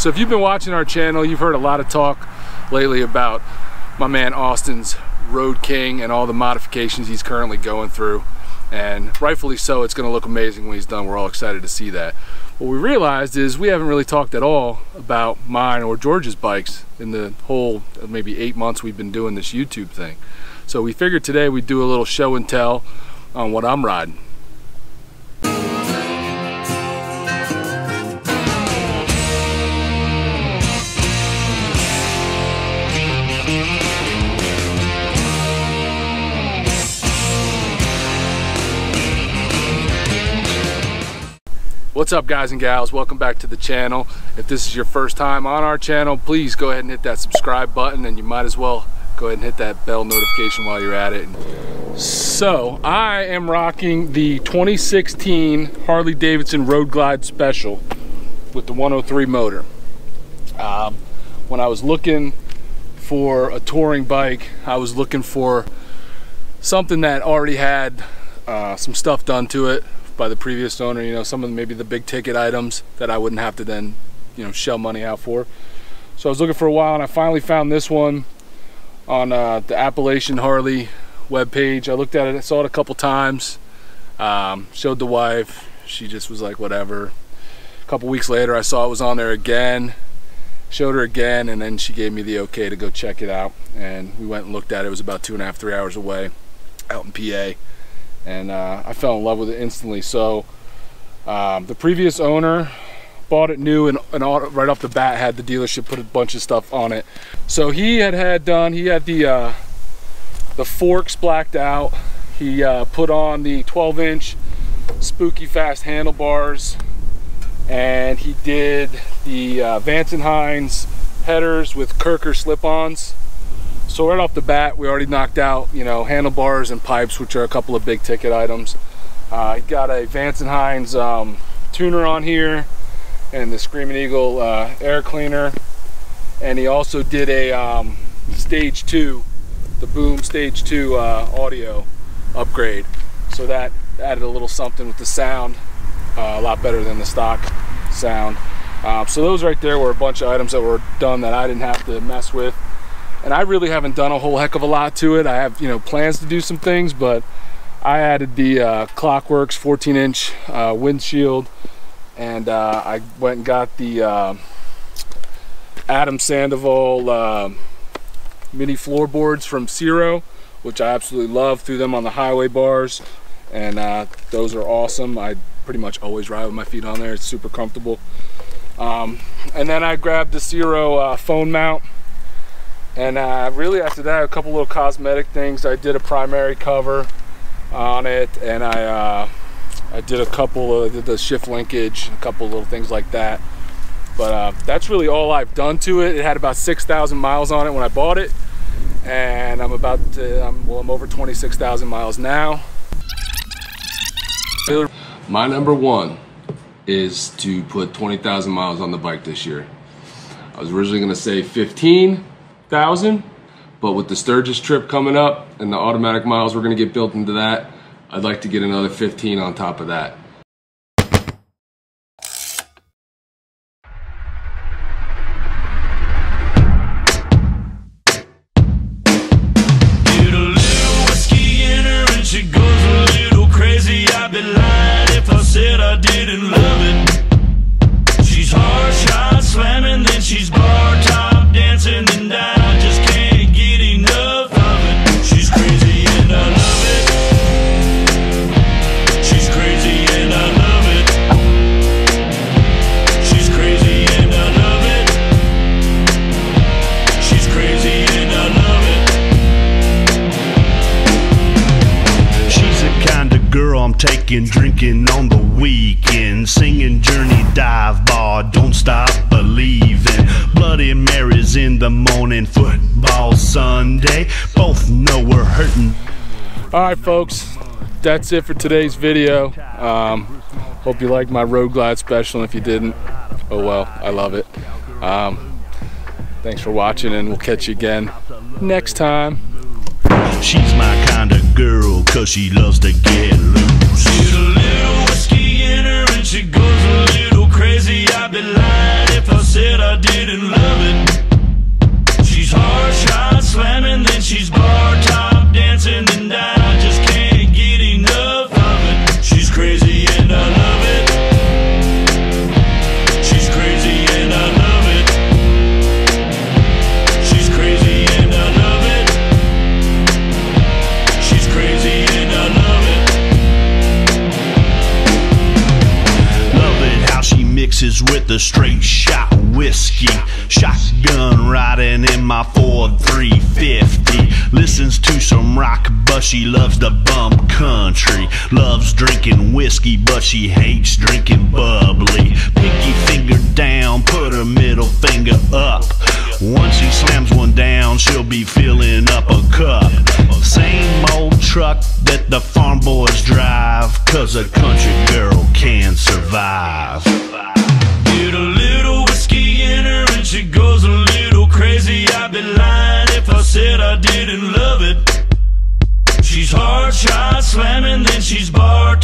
So if you've been watching our channel, you've heard a lot of talk lately about my man Austin's Road King and all the modifications he's currently going through. And rightfully so, it's gonna look amazing when he's done. We're all excited to see that. What we realized is we haven't really talked at all about mine or George's bikes in the whole maybe 8 months we've been doing this YouTube thing. So we figured today we'd do a little show and tell on what I'm riding. What's up, guys and gals? Welcome back to the channel. If this is your first time on our channel, please go ahead and hit that subscribe button, and you might as well go ahead and hit that bell notification while you're at it. So I am rocking the 2016 Harley Davidson Road Glide Special with the 103 motor. When I was looking for a touring bike, I was looking for something that already had some stuff done to it by the previous owner, you know, some of maybe the big ticket items that I wouldn't have to then, you know, shell money out for. So I was looking for a while, and I finally found this one on the Appalachian Harley webpage. I looked at it, I saw it a couple times, showed the wife, she just was like, whatever. A couple weeks later, I saw it was on there again, showed her again, and then she gave me the okay to go check it out. And we went and looked at it. It was about 2.5 to 3 hours away out in PA. And I fell in love with it instantly. So the previous owner bought it new, and right off the bat had the dealership put a bunch of stuff on it. So he had the forks blacked out. He put on the 12-inch spooky fast handlebars, and he did the Vance and Hines headers with Kerker slip-ons. So right off the bat, we already knocked out, you know, handlebars and pipes, which are a couple of big ticket items. I got a Vance and Hines tuner on here, and the Screaming Eagle air cleaner. And he also did a Stage 2, the Boom Stage 2 audio upgrade. So that added a little something with the sound, a lot better than the stock sound. So those right there were a bunch of items that were done that I didn't have to mess with. And I really haven't done a whole heck of a lot to it. I have, you know, plans to do some things, but I added the Klock Werks 14-inch windshield, and I went and got the Adam Sandoval mini floorboards from Ciro, which I absolutely love. Threw them on the highway bars, and those are awesome. I pretty much always ride with my feet on there. It's super comfortable. And then I grabbed the Ciro phone mount. And really after that, a couple little cosmetic things. I did a primary cover on it, and I did a couple of the shift linkage, a couple little things like that. But that's really all I've done to it. It had about 6,000 miles on it when I bought it, and I'm over 26,000 miles now. My number one is to put 20,000 miles on the bike this year. I was originally going to say 15,000, but with the Sturgis trip coming up and the automatic miles we're going to get built into that, I'd like to get another 15 on top of that. Taking, drinking on the weekend, singing Journey, dive bar, don't stop believing. Bloody Mary's in the morning, football Sunday, both know we're hurting. All right, folks, that's it for today's video. Hope you liked my Road Glide Special, and if you didn't, oh well, I love it. Thanks for watching, and we'll catch you again next time. She's my kind of girl, cause she loves to get loose. Get a little whiskey in her and she goes a little crazy. I'd be lying if I said I I didn't love it. She's hard shot slamming, then she's bar top dancing, and I just can't get enough of it. She's crazy and I love it. She's crazy and I love it. She's crazy and I love it. She's crazy and I love it. Love it how she mixes with the straight shot whiskey, shotgun riding in my Ford 350. Listens to some rock, but she loves the bump country. Loves drinking whiskey, but she hates drinking bubbly. Pinky finger down, put her middle finger up. Once she slams one down, she'll be filling up a cup. Same old truck that the farm boys drive, 'cause a country girl can survive. Get a little whiskey in her and she goes a little crazy. I'd be lying if I said I didn't love it. She's hard shot slamming, then she's bar